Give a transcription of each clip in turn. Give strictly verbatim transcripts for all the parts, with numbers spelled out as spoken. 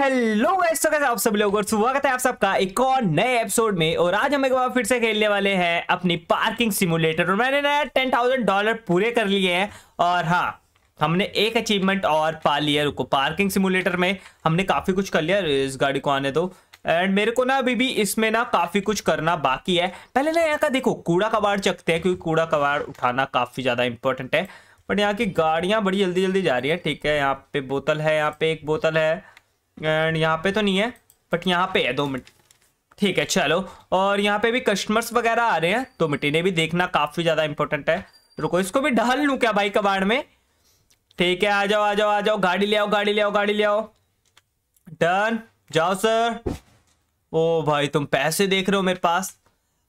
Hello guys, तो कैसे आप सब लोगों को स्वागत है आप सबका एक और नए एपिसोड में। और आज हम एक बार फिर से खेलने वाले हैं अपनी पार्किंग सिमुलेटर। और मैंने ना टेन थाउजेंड डॉलर पूरे कर लिए हैं। और हाँ, हमने एक अचीवमेंट और पा लिया। रुको, पार्किंग सिमुलेटर में हमने काफ़ी कुछ कर लिया। इस गाड़ी को आने दो। एंड मेरे को ना अभी भी इसमें ना काफ़ी कुछ करना बाकी है। पहले ना यहाँ का देखो कूड़ा कबाड़ चखते हैं, क्योंकि कूड़ा कबाड़ उठाना काफ़ी ज़्यादा इंपॉर्टेंट है। बट यहाँ की गाड़ियाँ बड़ी जल्दी जल्दी जा रही है। ठीक है, यहाँ पे बोतल है, यहाँ पे एक बोतल है। एंड यहाँ पे तो नहीं है, बट यहाँ पे है। दो मिनट, ठीक है चलो। और यहाँ पे भी कस्टमर्स वगैरह आ रहे हैं, तो मिट्टी भी देखना काफ़ी ज़्यादा इंपॉर्टेंट है। रुको, इसको भी ढाल लूँ क्या भाई कबाड़ में? ठीक है, आ जाओ आ जाओ आ जाओ, गाड़ी ले आओ गाड़ी ले आओ गाड़ी ले आओ। डन, जाओ सर। ओ भाई, तुम पैसे देख रहे हो मेरे पास।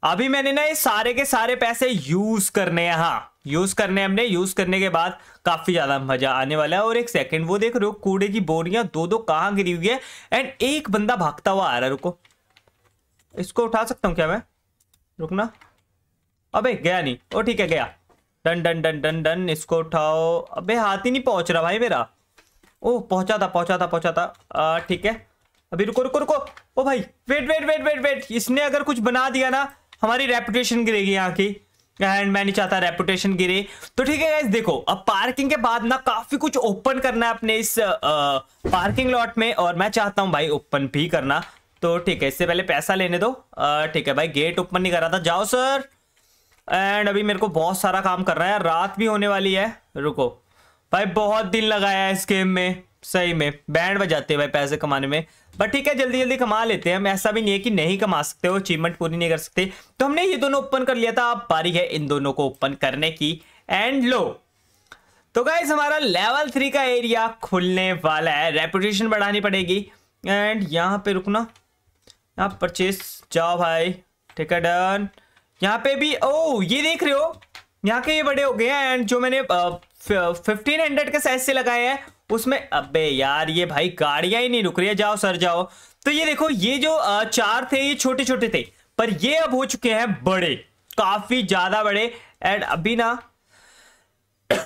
अभी मैंने ना ये सारे के सारे पैसे यूज करने हैं। हाँ, यूज करने हमने। यूज करने के बाद काफी ज्यादा मजा आने वाला है। और एक सेकंड, वो देख रहे हो कूड़े की बोरियां दो दो कहाँ गिरी हुई है। एंड एक बंदा भागता हुआ आ रहा है। रुको, इसको उठा सकता हूँ क्या मैं? रुकना, अबे गया नहीं। ओ ठीक है, गया। Done done done done done, इसको उठाओ। अबे हाथ ही नहीं पहुंच रहा भाई मेरा। ओ पहुंचा था पहुंचा था पहुंचा था। ठीक है, अभी रुको रुको रुको। ओ भाई wait wait wait wait wait, इसने अगर कुछ बना दिया ना, हमारी रेपुटेशन गिरेगी यहाँ की। एंड मैं नहीं चाहता रेपुटेशन गिरे। तो ठीक है गाइस, देखो अब पार्किंग के बाद ना काफ़ी कुछ ओपन करना है अपने इस आ, पार्किंग लॉट में। और मैं चाहता हूँ भाई ओपन भी करना। तो ठीक है, इससे पहले पैसा लेने दो। आ, ठीक है भाई, गेट ओपन नहीं कर रहा था। जाओ सर। एंड अभी मेरे को बहुत सारा काम करना है। रात भी होने वाली है। रुको भाई, बहुत दिन लगाया इस गेम में। सही में बैंड बजाते हैं भाई पैसे कमाने में। बट ठीक है, जल्दी जल्दी कमा लेते हैं हम। ऐसा भी नहीं है कि नहीं कमा सकते हो, अचीवमेंट पूरी नहीं कर सकते। तो हमने ये दोनों ओपन कर लिया था। अब बारी है इन दोनों को ओपन करने की। एंड लो, तो गाइस हमारा लेवल थ्री का एरिया खुलने वाला है। रेपुटेशन बढ़ानी पड़ेगी। एंड यहाँ पे रुकना, यहाँ परचेस। जाओ भाई, ठीक है डन। यहाँ पे भी, ओ ये देख रहे हो यहाँ के ये बड़े हो गए हैं। एंड जो मैंने फिफ्टीन हंड्रेड के साइज से लगाए हैं उसमें, अबे यार ये भाई गाड़ियां ही नहीं रुक रही है। जाओ सर जाओ। तो ये देखो, ये जो चार थे ये छोटे छोटे थे, पर ये अब हो चुके हैं बड़े, काफी ज्यादा बड़े। एंड अभी ना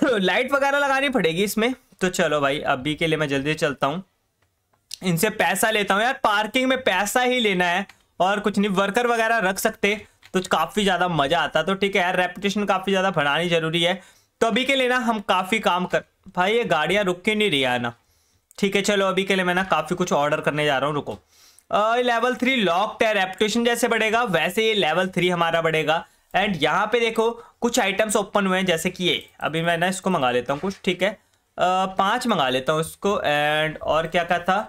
लाइट वगैरह लगानी पड़ेगी इसमें। तो चलो भाई, अभी के लिए मैं जल्दी चलता हूँ, इनसे पैसा लेता हूँ। यार पार्किंग में पैसा ही लेना है और कुछ नहीं। वर्कर वगैरह रख सकते तो काफी ज्यादा मजा आता। तो ठीक है यार, रेपुटेशन काफी ज्यादा बढ़ानी जरूरी है। तो अभी के लिए ना हम काफी काम कर, भाई ये गाड़ियाँ रुक के नहीं रही है ना। ठीक है चलो, अभी के लिए मैं ना काफ़ी कुछ ऑर्डर करने जा रहा हूँ। रुको, आ, लेवल थ्री लॉक्ड है। रेपुटेशन जैसे बढ़ेगा वैसे ये लेवल थ्री हमारा बढ़ेगा। एंड यहाँ पे देखो कुछ आइटम्स ओपन हुए हैं, जैसे कि ये। अभी मैं ना इसको मंगा लेता हूँ कुछ। ठीक है, आ, पाँच मंगा लेता हूँ इसको। एंड और क्या क्या था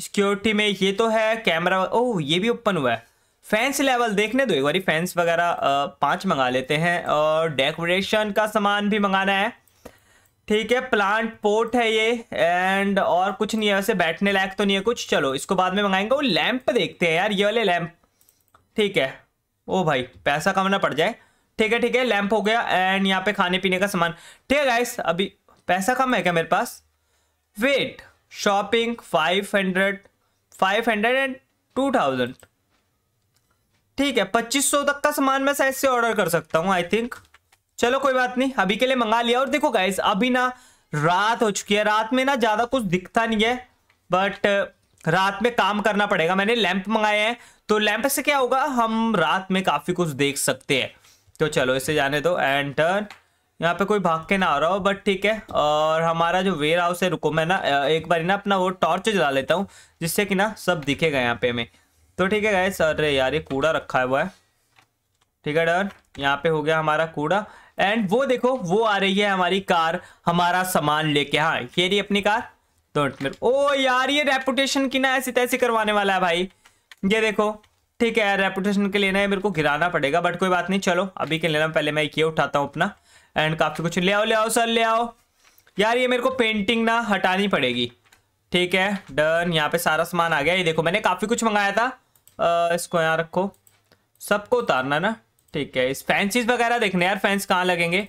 सिक्योरिटी में? ये तो है कैमरा। ओह ये भी ओपन हुआ है। फैंस लेवल देखने दो एक बार। फैंस वगैरह पाँच मंगा लेते हैं। और डेकोरेशन का सामान भी मंगाना है। ठीक है, प्लांट पोर्ट है ये। एंड और कुछ नहीं है वैसे, बैठने लायक तो नहीं है कुछ। चलो इसको बाद में मंगाएंगे। वो लैंप देखते हैं यार, ये वाले लैंप। ठीक है, ओ भाई पैसा कम ना पड़ जाए। ठीक है ठीक है, लैंप हो गया। एंड यहाँ पे खाने पीने का सामान। ठीक है गाइस, अभी पैसा कम है क्या मेरे पास? Wait, shopping five hundred five hundred and two thousand ठीक है, पच्चीस सौ तक का सामान मैं शायद से ऑर्डर कर सकता हूँ आई थिंक। चलो कोई बात नहीं, अभी के लिए मंगा लिया। और देखो गाइस, अभी ना रात हो चुकी है। रात में ना ज़्यादा कुछ दिखता नहीं है, बट रात में काम करना पड़ेगा। मैंने लैंप मंगाए हैं, तो लैंप से क्या होगा, हम रात में काफ़ी कुछ देख सकते हैं। तो चलो इसे जाने दो। एंड टर्न, यहाँ पे कोई भाग के ना आ रहा हो, बट ठीक है। और हमारा जो वेयर हाउस है, रुको मैं ना एक बार ना अपना वो टॉर्च जला लेता हूँ, जिससे कि ना सब दिखेगा यहाँ पे हमें। तो ठीक है गाइस, अरे यार ये कूड़ा रखा हुआ है। ठीक है डन, यहाँ पे हो गया हमारा कूड़ा। एंड वो देखो वो आ रही है हमारी कार, हमारा सामान लेके। हाँ ये रही अपनी कार। तो ओ यार, ये रेपुटेशन की ना ऐसी तैसी करवाने वाला है भाई, ये देखो। ठीक है, रेपुटेशन के लिए ना मेरे को गिराना पड़ेगा, बट कोई बात नहीं। चलो अभी के लेना, पहले मैं ये उठाता हूँ अपना। एंड काफ़ी कुछ ले आओ ले आओ सर ले आओ। यार ये मेरे को पेंटिंग ना हटानी पड़ेगी। ठीक है डन, यहाँ पे सारा सामान आ गया। ये देखो मैंने काफ़ी कुछ मंगाया था। आ, इसको यहाँ रखो, सबको उतारना ना। ठीक है, इस फैंसीज वगैरह देखने यार, फैंस कहाँ लगेंगे।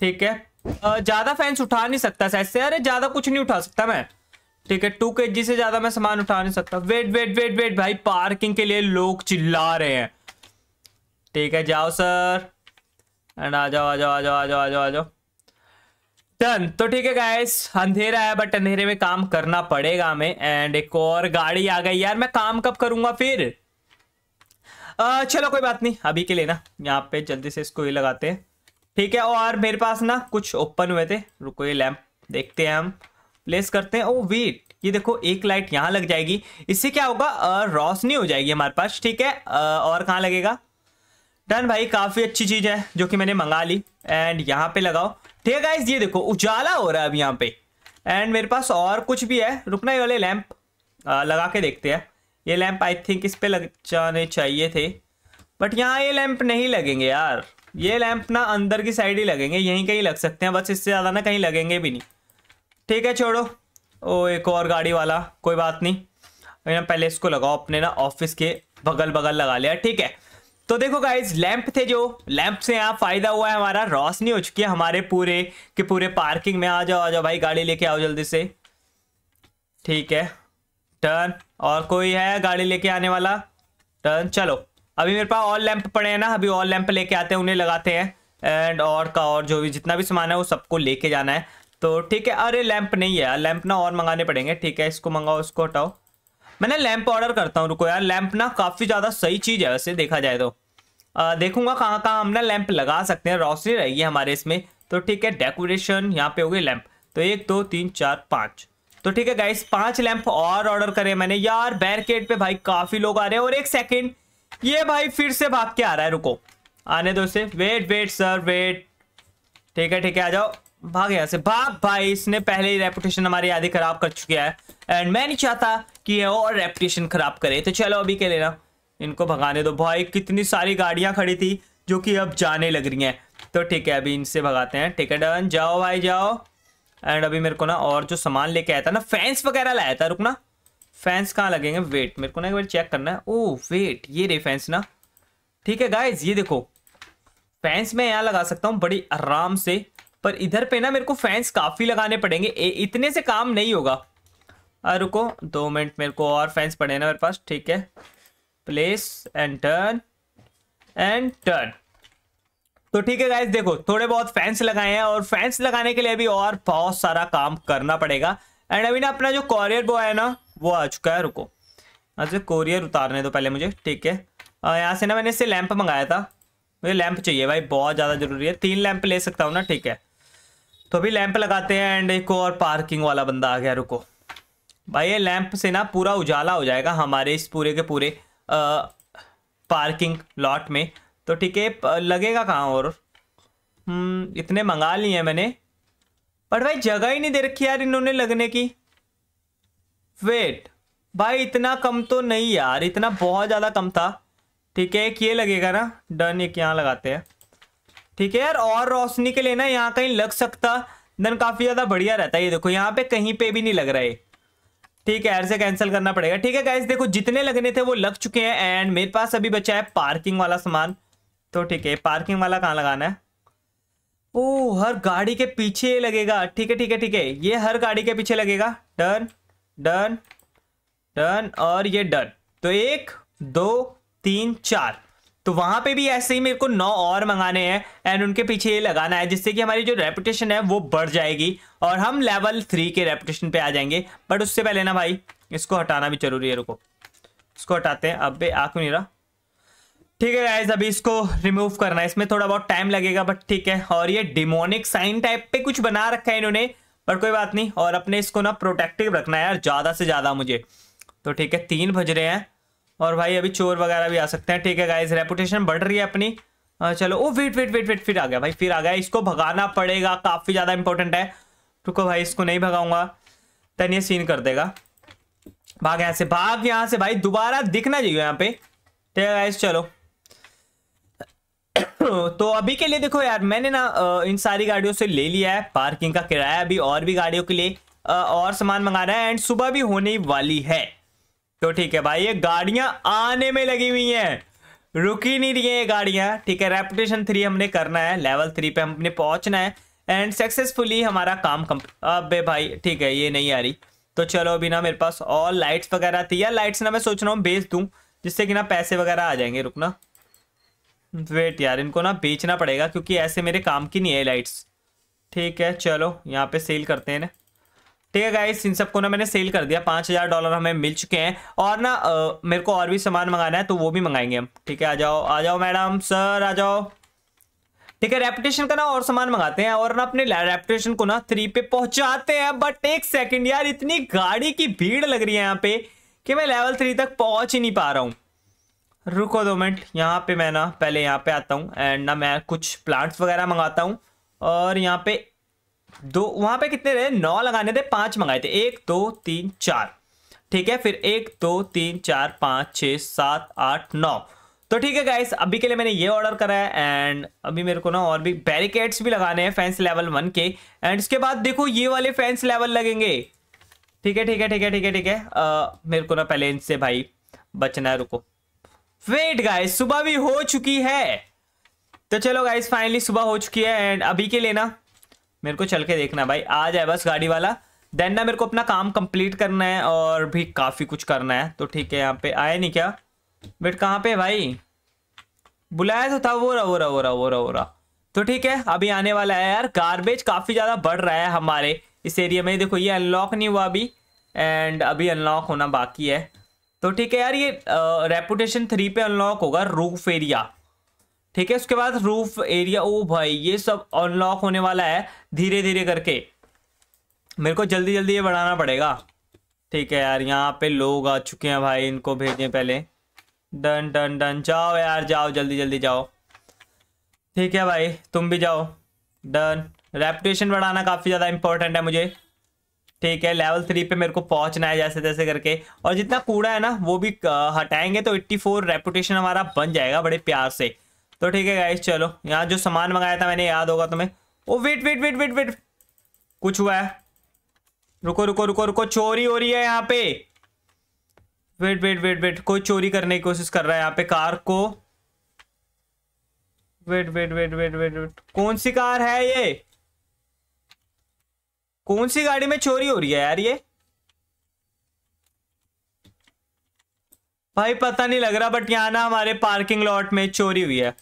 ठीक है, ज़्यादा फैंस उठा नहीं सकता शायद से। अरे ज़्यादा कुछ नहीं उठा सकता मैं। ठीक है, टू के जी से ज़्यादा मैं सामान उठा नहीं सकता। वेट वेट वेट वेट भाई, पार्किंग के लिए लोग चिल्ला रहे हैं। ठीक है, जाओ सर। एंड आ जाओ आ जाओ आ जाओ आ जाओ आ जाओ आ जाओ। डन। तो ठीक है गाइस, अंधेरा है बट अंधेरे में काम करना पड़ेगा हमें। एंड एक और गाड़ी आ गई यार, मैं काम कब करूंगा फिर। आ, चलो कोई बात नहीं, अभी के लिए ना यहाँ पे जल्दी से इसको ही लगाते हैं। ठीक है, और मेरे पास ना कुछ ओपन हुए थे, रुको ये लैंप देखते हैं हम, प्लेस करते हैं। ओ वेट, ये देखो एक लाइट यहाँ लग जाएगी, इससे क्या होगा रोशनी हो जाएगी हमारे पास। ठीक है, आ, और कहाँ लगेगा। डन भाई, काफी अच्छी चीज है जो कि मैंने मंगा ली। एंड यहाँ पे लगाओ। ठीक है गाइस, ये देखो उजाला हो रहा है अब यहाँ पे। एंड मेरे पास और कुछ भी है, रुकना ये वाले लैंप लगा के देखते हैं। ये लैंप आई थिंक इस पे लग जाने चाहिए थे, बट यहाँ ये लैंप नहीं लगेंगे यार, ये लैंप ना अंदर की साइड ही लगेंगे, यहीं कहीं लग सकते हैं बस, इससे ज़्यादा ना कहीं लगेंगे भी नहीं। ठीक है छोड़ो। ओ एक और गाड़ी वाला, कोई बात नहीं, पहले इसको लगाओ अपने ना ऑफिस के बगल बगल लगा लिया। ठीक है, तो देखो गाइज लैंप थे, जो लैंप से यहाँ फायदा हुआ है हमारा, रोशनी हो चुकी है हमारे पूरे के पूरे पार्किंग में। आ जाओ आ जाओ भाई, गाड़ी लेके आओ जल्दी से। ठीक है टर्न, और कोई है गाड़ी लेके आने वाला। टर्न, चलो अभी मेरे पास और लैंप पड़े हैं ना, अभी और लैंप लेके आते हैं, उन्हें लगाते हैं। एंड और का और जो भी जितना भी सामान है वो सबको लेके जाना है। तो ठीक है, अरे लैंप नहीं है यार, लैंप ना और मंगाने पड़ेंगे। ठीक है, इसको मंगाओ, इसको हटाओ, मैंने लैंप ऑर्डर करता हूँ। रुको यार, लैंप ना काफ़ी ज़्यादा सही चीज़ है वैसे देखा जाए तो। आ, देखूंगा कहाँ कहाँ हम ना लैंप लगा सकते हैं, रोशनी रहेगी हमारे इसमें। तो ठीक है, डेकोरेशन यहाँ पे हो गई लैंप, तो एक दो तीन चार पाँच। तो ठीक है गाइस, पाँच लैंप और ऑर्डर करे मैंने। यार बैरिकेड पे भाई काफ़ी लोग आ रहे हैं। और एक सेकेंड, ये भाई फिर से भाग के आ रहा है, रुको आने दो इसे। वेट वेट सर वेट, ठीक है ठीक है, आ जाओ, भाग यहाँ से भाग। भाई इसने पहले ही रेपुटेशन हमारी आधी खराब कर चुकी है, एंड मैं नहीं चाहता कि ये और रेपुटेशन खराब करे। तो चलो अभी के लिए ना इनको भगाने दो। भाई कितनी सारी गाड़ियाँ खड़ी थी जो कि अब जाने लग रही हैं। तो ठीक है, अभी इनसे भगाते हैं। ठीक है डन, जाओ भाई जाओ। एंड अभी मेरे को ना और जो सामान लेके आया था ना, फैंस वगैरह लाया था। रुकना, फैंस कहाँ लगेंगे, वेट मेरे को ना एक बार चेक करना है। ओह वेट, ये रे फैंस ना। ठीक है गाइज, ये देखो फैंस मैं यहाँ लगा सकता हूँ बड़ी आराम से, पर इधर पे ना मेरे को फैंस काफ़ी लगाने पड़ेंगे, ए, इतने से काम नहीं होगा। रुको दो मिनट, मेरे को और फैंस पड़े ना मेरे पास। ठीक है, place and turn and turn. तो ठीक है गाइस, देखो थोड़े बहुत फैंस लगाए हैं, और फैंस लगाने के लिए भी और बहुत सारा काम करना पड़ेगा। एंड अभी ना अपना जो कॉरियर बॉय है ना वो आ चुका है। रुको अच्छा, कॉरियर उतारने दो पहले मुझे। ठीक है, यहाँ से ना मैंने इससे लैंप मंगाया था, मुझे लैंप चाहिए भाई, बहुत ज़्यादा ज़रूरी है। तीन लैंप ले सकता हूँ ना। ठीक है, तो अभी लैंप लगाते हैं। एंड एक और पार्किंग वाला बंदा आ गया, रुको भाई, ये लैंप से ना पूरा उजाला हो जाएगा हमारे इस पूरे के पूरे आ, पार्किंग लॉट में। तो ठीक है, लगेगा कहाँ और, इतने मंगा लिए हैं मैंने, पर भाई जगह ही नहीं दे रखी यार इन्होंने लगने की। वेट भाई इतना कम तो नहीं यार, इतना बहुत ज़्यादा कम था। ठीक है, एक ये लगेगा ना, डन एक यहाँ लगाते हैं। ठीक है यार, और रोशनी के लिए ना यहाँ कहीं लग सकता, डन काफ़ी ज़्यादा बढ़िया रहता है। ये देखो यहाँ पे कहीं पे भी नहीं लग रहा है। ठीक है, ऐसे कैंसिल करना पड़ेगा। ठीक है गाइस, देखो जितने लगने थे वो लग चुके हैं, एंड मेरे पास अभी बचा है पार्किंग वाला सामान। तो ठीक है, पार्किंग वाला कहाँ लगाना है। ओ हर गाड़ी के पीछे लगेगा। ठीक है ठीक है ठीक है, ये हर गाड़ी के पीछे लगेगा। डन डन डन, और ये डन। तो एक दो तीन चार, तो वहाँ पे भी ऐसे ही मेरे को नौ और मंगाने हैं, एंड उनके पीछे ये लगाना है, जिससे कि हमारी जो रेपुटेशन है वो बढ़ जाएगी और हम लेवल थ्री के रेपुटेशन पे आ जाएंगे। बट उससे पहले ना भाई इसको हटाना भी जरूरी है। रुको इसको हटाते हैं, अब आ क्यों नहीं रहा। ठीक है गाइस, अभी इसको रिमूव करना है, इसमें थोड़ा बहुत टाइम लगेगा बट ठीक है। और ये डिमोनिक साइन टाइप पे कुछ बना रखा है इन्होंने, पर कोई बात नहीं, और अपने इसको ना प्रोटेक्टिव रखना है यार ज़्यादा से ज़्यादा मुझे। तो ठीक है, तीन बज रहे हैं, और भाई अभी चोर वगैरह भी आ सकते हैं। ठीक है गाइस, रेपुटेशन बढ़ रही है अपनी। आ, चलो, ओ वेट वेट वेट वेट फिर आ गया भाई, फिर आ गया, इसको भगाना पड़ेगा, काफ़ी ज़्यादा इंपॉर्टेंट है। रुको भाई, इसको नहीं भगाऊंगा, तन ये सीन कर देगा। भाग यहाँ से भाग यहाँ से भाई, दोबारा दिखना चाहिए यहाँ पे। ठीक है गाइस, चलो तो अभी के लिए देखो यार, मैंने ना इन सारी गाड़ियों से ले लिया है पार्किंग का किराया। अभी और भी गाड़ियों के लिए और सामान मंगाना है, एंड सुबह भी होने वाली है। तो ठीक है भाई, ये गाड़ियां आने में लगी हुई हैं, रुकी नहीं रही हैं ये गाड़ियां। ठीक है, रेपुटेशन थ्री हमने करना है, लेवल थ्री पे हमने पहुंचना है, एंड सक्सेसफुली हमारा काम कंप्लीट। अबे भाई ठीक है, ये नहीं आ रही। तो चलो, अभी ना मेरे पास और लाइट्स वगैरह थी, या लाइट्स ना मैं सोच रहा हूँ बेच दूँ, जिससे कि ना पैसे वगैरह आ जाएंगे। रुकना वेट यार, इनको ना बेचना पड़ेगा, क्योंकि ऐसे मेरे काम की नहीं है लाइट्स। ठीक है चलो यहाँ पे सेल करते हैं ना। ठीक है गाइस, इन सबको ना मैंने सेल कर दिया, पाँच हज़ार डॉलर हमें मिल चुके हैं। और ना आ, मेरे को और भी सामान मंगाना है तो वो भी मंगाएंगे हम। ठीक है आ जाओ आ जाओ मैडम सर आ जाओ। ठीक है रेपुटेशन का ना और सामान मंगाते हैं और ना अपने रेपुटेशन को ना थ्री पे पहुंचाते हैं। बट एक सेकंड यार, इतनी गाड़ी की भीड़ लग रही है यहाँ पे कि मैं लेवल थ्री तक पहुंच ही नहीं पा रहा हूँ। रुको दो मिनट, यहाँ पे मैं ना पहले यहाँ पे आता हूँ एंड ना मैं कुछ प्लांट्स वगैरह मंगाता हूँ। और यहाँ पे दो, वहाँ पे कितने रहे, नौ लगाने थे, पाँच मंगाए थे, एक दो तीन चार। ठीक है फिर एक दो तीन चार पाँच छः सात आठ नौ। तो ठीक है गाइस, अभी के लिए मैंने ये ऑर्डर करा है एंड अभी मेरे को ना और भी बैरिकेड्स भी लगाने हैं फैंस लेवल वन के। एंड इसके बाद देखो ये वाले फैंस लेवल लगेंगे। ठीक है ठीक है ठीक है ठीक है ठीक है आ, मेरे को ना पहले इनसे भाई बचना है। रुको वेट गाइस, सुबह भी हो चुकी है। तो चलो गाइस फाइनली सुबह हो चुकी है एंड अभी के लिए ना मेरे को चल के देखना भाई आ जाए बस गाड़ी वाला। देन ना मेरे को अपना काम कंप्लीट करना है और भी काफ़ी कुछ करना है। तो ठीक है यहाँ पे आए नहीं क्या बेट, कहाँ पे भाई, बुलाया तो था। वो रहा वो रहा वो रहा वो रहा वो रहा। तो ठीक है अभी आने वाला है यार। गार्बेज काफ़ी ज़्यादा बढ़ रहा है हमारे इस एरिया में। देखो ये अनलॉक नहीं हुआ अभी एंड अभी अनलॉक होना बाकी है। तो ठीक है यार ये रेपुटेशन थ्री पे अनलॉक होगा रूफ एरिया। ठीक है उसके बाद रूफ एरिया, ओ भाई ये सब अनलॉक होने वाला है धीरे धीरे करके। मेरे को जल्दी जल्दी ये बढ़ाना पड़ेगा। ठीक है यार यहाँ पे लोग आ चुके हैं भाई, इनको भेजें पहले। डन डन डन, जाओ यार जाओ जल्दी जल्दी जाओ। ठीक है भाई तुम भी जाओ। डन, रेपुटेशन बढ़ाना काफ़ी ज़्यादा इंपॉर्टेंट है मुझे। ठीक है लेवल थ्री पे मेरे को पहुंचना है जैसे तैसे करके। और जितना कूड़ा है ना वो भी हटाएंगे तो एट्टी फोर रेपुटेशन हमारा बन जाएगा बड़े प्यार से। तो ठीक है गाइस चलो, यहाँ जो सामान मंगाया था मैंने, याद होगा तुम्हें। ओ wait wait wait wait wait कुछ हुआ है, रुको रुको रुको रुको, चोरी हो रही है यहाँ पे। वेट वेट वेट वेट कोई चोरी करने की कोशिश कर रहा है यहाँ पे कार को। Wait wait wait wait wait wait कौन सी कार है ये, कौन सी गाड़ी में चोरी हो रही है यार ये भाई, पता नहीं लग रहा। बट यहाँ ना हमारे पार्किंग लॉट में चोरी हुई है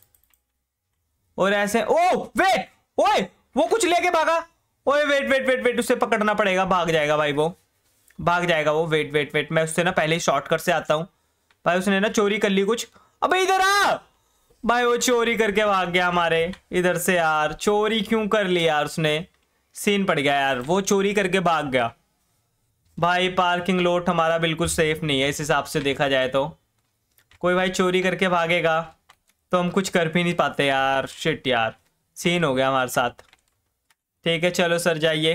और ऐसे। ओ वेट, ओए वो कुछ लेके भागा। ओए वेट वेट वेट वेट उसे पकड़ना पड़ेगा, भाग जाएगा भाई वो, भाग जाएगा वो। वेट वेट वेट मैं उससे ना पहले ही शॉर्टकट से आता हूँ भाई। उसने ना चोरी कर ली कुछ। अबे इधर आ भाई, वो चोरी करके भाग गया हमारे इधर से। यार चोरी क्यों कर ली यार उसने, सीन पड़ गया यार, वो चोरी करके भाग गया भाई। पार्किंग लॉट हमारा बिल्कुल सेफ नहीं है इस हिसाब से देखा जाए तो। कोई भाई चोरी करके भागेगा तो हम कुछ कर भी नहीं पाते यार। शिट यार सीन हो गया हमारे साथ। ठीक है चलो सर जाइए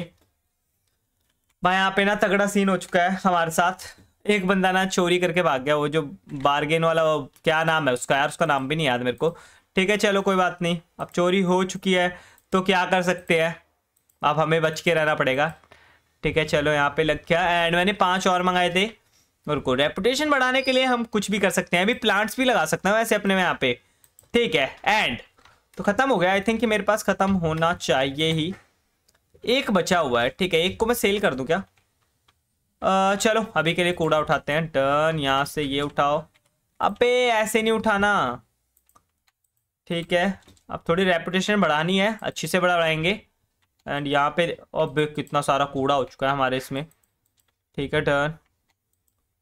भाई, यहाँ पे ना तगड़ा सीन हो चुका है हमारे साथ। एक बंदा ना चोरी करके भाग गया, वो जो बारगेन वाला, वो क्या नाम है उसका यार, उसका नाम भी नहीं याद मेरे को। ठीक है चलो कोई बात नहीं, अब चोरी हो चुकी है तो क्या कर सकते हैं, अब हमें बच के रहना पड़ेगा। ठीक है चलो यहाँ पे लग गया एंड मैंने पांच और मंगाए थे। और को रेपुटेशन बढ़ाने के लिए हम कुछ भी कर सकते हैं, अभी प्लांट्स भी लगा सकते हैं वैसे अपने में यहाँ पे। ठीक है एंड तो ख़त्म हो गया, आई थिंक कि मेरे पास ख़त्म होना चाहिए ही, एक बचा हुआ है। ठीक है एक को मैं सेल कर दूँ क्या, आ, चलो अभी के लिए कूड़ा उठाते हैं। टर्न यहाँ से ये उठाओ, अबे ऐसे नहीं उठाना। ठीक है अब थोड़ी रेपुटेशन बढ़ानी है, अच्छे से बढ़ाएंगे। एंड यहाँ पे अब कितना सारा कूड़ा हो चुका है हमारे इसमें। ठीक है टर्न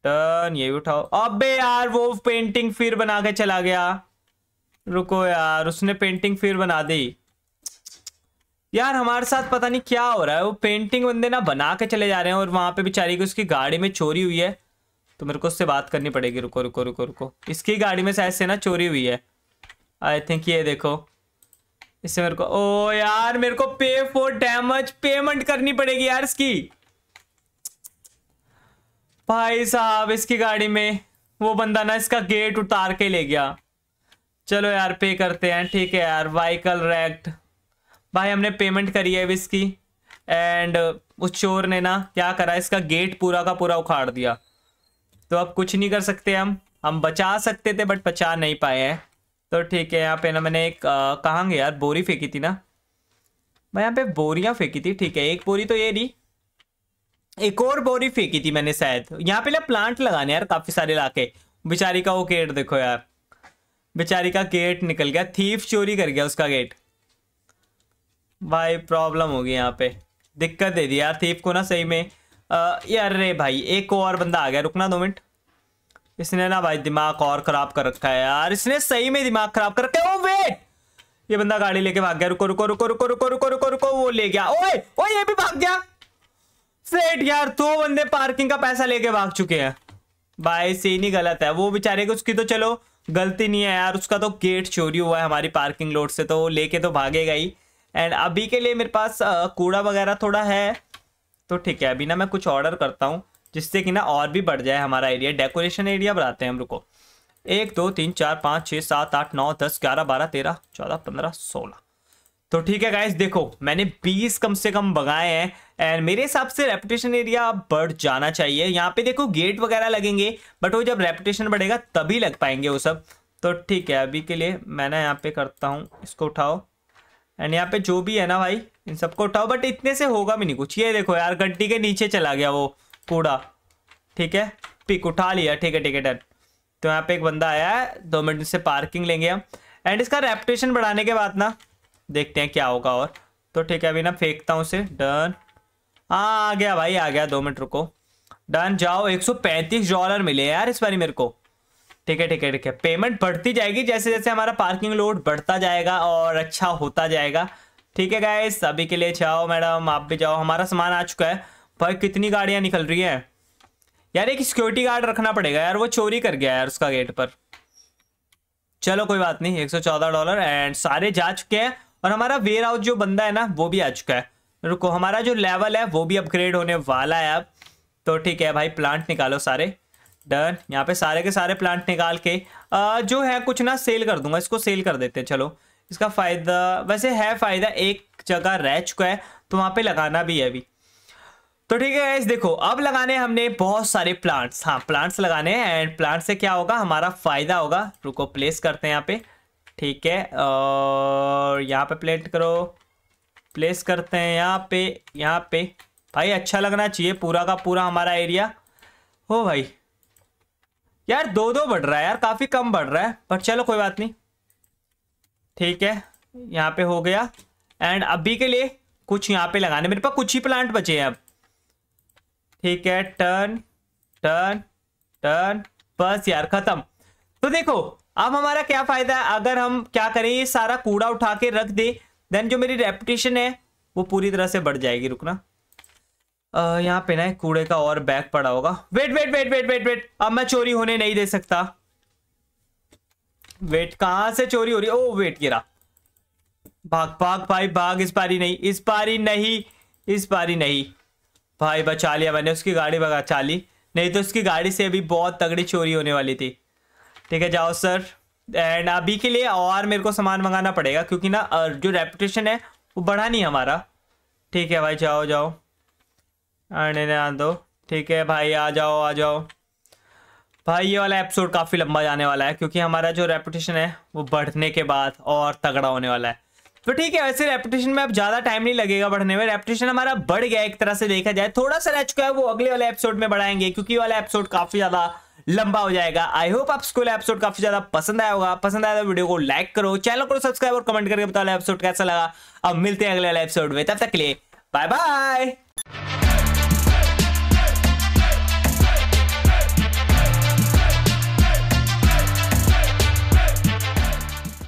टर्न ये भी उठाओ। अबे यार वो पेंटिंग फिर बना के चला गया, रुको यार उसने पेंटिंग फिर बना दी। यार हमारे साथ पता नहीं क्या हो रहा है, वो पेंटिंग बंदे ना बना के चले जा रहे हैं। और वहाँ पे बेचारी की उसकी गाड़ी में चोरी हुई है तो मेरे को उससे बात करनी पड़ेगी। रुको रुको रुको रुको, इसकी गाड़ी में शायद से ना चोरी हुई है आई थिंक। ये देखो इससे मेरे को, ओ यार मेरे को पे फॉर डैमेज पेमेंट करनी पड़ेगी यार इसकी। भाई साहब इसकी गाड़ी में वो बंदा ना इसका गेट उतार के ले गया। चलो यार पे करते हैं। ठीक है यार व्हीकल रेक्ट, भाई हमने पेमेंट करी है इसकी। एंड उस चोर ने ना क्या करा, इसका गेट पूरा का पूरा उखाड़ दिया। तो अब कुछ नहीं कर सकते हम हम बचा सकते थे बट बचा नहीं पाए हैं। तो ठीक है यहाँ पे ना मैंने एक कहाँ गया यार, बोरी फेंकी थी ना मैं यहाँ पे, बोरियाँ फेंकी थी। ठीक है एक बोरी तो ये दी, एक और बोरी फेंकी थी मैंने शायद। यहाँ पे ना प्लांट लगाने यार काफ़ी सारे लाके। बेचारी का वो गेट देखो यार, बेचारी का गेट निकल गया, थीफ चोरी कर गया उसका गेट। भाई प्रॉब्लम होगी यहाँ पे, दिक्कत दे दी यार थीफ को ना सही में। आ, यार रे भाई एक और बंदा आ गया, रुकना दो मिनट। इसने ना भाई दिमाग और खराब कर रखा है यार, इसने सही में दिमाग खराब कर रखा है। ओ वेट, ये बंदा गाड़ी लेके भाग गया। रुको रुको रुको रुको रुको रुको रुको, रुको वो ले गया। ओए ओए ये भी भाग गया। सेठ यार दो तो बंदे पार्किंग का पैसा लेके भाग चुके हैं भाई, सही नहीं गलत है। वो बेचारे को उसकी तो चलो गलती नहीं है यार, उसका तो गेट चोरी हुआ है हमारी पार्किंग लोड से, तो लेके तो भागेगा ही। एंड अभी के लिए मेरे पास कूड़ा वगैरह थोड़ा है तो ठीक है, अभी ना मैं कुछ ऑर्डर करता हूँ जिससे कि ना और भी बढ़ जाए हमारा एरिया। डेकोरेशन एरिया बढ़ाते हैं हम, रुको। एक दो तीन चार पाँच छः सात आठ नौ दस ग्यारह बारह तेरह चौदह पंद्रह सोलह, तो ठीक है गाइस देखो मैंने बीस कम से कम भगाए हैं। एंड मेरे हिसाब से रेपुटेशन एरिया बढ़ जाना चाहिए। यहाँ पे देखो गेट वगैरह लगेंगे बट वो जब रेपुटेशन बढ़ेगा तभी लग पाएंगे वो सब, तो ठीक है अभी के लिए मैं ना यहाँ पे करता हूँ। इसको उठाओ एंड यहाँ पे जो भी है ना भाई इन सबको उठाओ, बट इतने से होगा भी नहीं कुछ। ये देखो यार गड्डी के नीचे चला गया वो कूड़ा, ठीक है पिक उठा लिया, ठीक है ठीक है डन। तो यहाँ पे एक बंदा आया है, दो मिनट से पार्किंग लेंगे हम। एंड इसका रेपुटेशन बढ़ाने के बाद ना देखते हैं क्या होगा और, तो ठीक है अभी ना फेंकता हूँ उसे, डन। हाँ आ गया भाई आ गया, दो मिनट रुको, डन। जाओ एक सौ पैंतीस डॉलर मिले यार इस बारी मेरे को, ठीक है ठीक है ठीक है। पेमेंट बढ़ती जाएगी जैसे जैसे हमारा पार्किंग लोड बढ़ता जाएगा और अच्छा होता जाएगा। ठीक है गाइस अभी के लिए जाओ मैडम, आप भी जाओ। हमारा सामान आ चुका है भाई, कितनी गाड़ियाँ निकल रही हैं यार। एक सिक्योरिटी गार्ड रखना पड़ेगा यार, वो चोरी कर गया यार उसका गेट पर। चलो कोई बात नहीं, एक सौ चौदह डॉलर एंड सारे जा चुके हैं। और हमारा वेयर हाउस जो बंदा है ना वो भी आ चुका है। रुको हमारा जो लेवल है वो भी अपग्रेड होने वाला है अब, तो ठीक है भाई प्लांट निकालो सारे, डन। यहाँ पे सारे के सारे प्लांट निकाल के आ, जो है कुछ ना सेल कर दूंगा, इसको सेल कर देते हैं। चलो इसका फ़ायदा वैसे है, फ़ायदा एक जगह रह चुका है तो वहाँ पे लगाना भी है अभी, तो ठीक है गाइस देखो अब लगाने हमने बहुत सारे प्लांट्स। हाँ प्लांट्स लगाने हैं एंड प्लांट से क्या होगा हमारा फ़ायदा होगा। रुको प्लेस करते हैं यहाँ पे, ठीक है। और यहाँ पे प्लेट करो, प्लेस करते हैं यहाँ पे यहाँ पे भाई अच्छा लगना चाहिए पूरा का पूरा हमारा एरिया। हो भाई यार दो दो बढ़ रहा है यार, काफ़ी कम बढ़ रहा है पर चलो कोई बात नहीं, ठीक है यहाँ पे हो गया। एंड अभी के लिए कुछ यहाँ पे लगाने मेरे पास कुछ ही प्लांट बचे हैं अब, ठीक है। टर्न टर्न टर्न, बस यार ख़त्म। तो देखो अब हमारा क्या फ़ायदा है, अगर हम क्या करें ये सारा कूड़ा उठा के रख दे देन जो मेरी रेपुटेशन है वो पूरी तरह से बढ़ जाएगी। रुकना यहाँ पे ना कूड़े का और बैग पड़ा होगा। Wait wait wait wait wait wait, अब मैं चोरी होने नहीं दे सकता। वेट कहाँ से चोरी हो रही है? ओ वेट गिरा। भाग भाग भाई भाग, इस बारी नहीं इस बारी नहीं इस बारी नहीं भाई, बचा लिया मैंने उसकी गाड़ी बचा ली, नहीं तो उसकी गाड़ी से भी बहुत तगड़ी चोरी होने वाली थी। ठीक है जाओ सर। एंड अभी के लिए और मेरे को सामान मंगाना पड़ेगा क्योंकि ना जो रेपुटेशन है वो बढ़ा नहीं हमारा। ठीक है भाई जाओ जाओ, आने ना दो, ठीक है भाई आ जाओ आ जाओ। भाई ये वाला एपिसोड काफ़ी लंबा जाने वाला है क्योंकि हमारा जो रेपुटेशन है वो बढ़ने के बाद और तगड़ा होने वाला है। तो ठीक है वैसे रेपुटेशन में अब ज़्यादा टाइम नहीं लगेगा बढ़ने में, रेपुटेशन हमारा बढ़ गया एक तरह से देखा जाए। थोड़ा सा रह चुका है वो अगले वाले एपिसोड में बढ़ाएंगे क्योंकि वाला एपिसोड काफ़ी ज़्यादा लंबा हो जाएगा। आई होप आपको एपिसोड काफी ज्यादा पसंद आया होगा, पसंद आया तो वीडियो को लाइक करो, चैनल को सब्सक्राइब और कमेंट करके बताओ एपिसोड कैसा लगा। अब मिलते हैं अगले एपिसोड में, तब तक के लिए बाय बाय।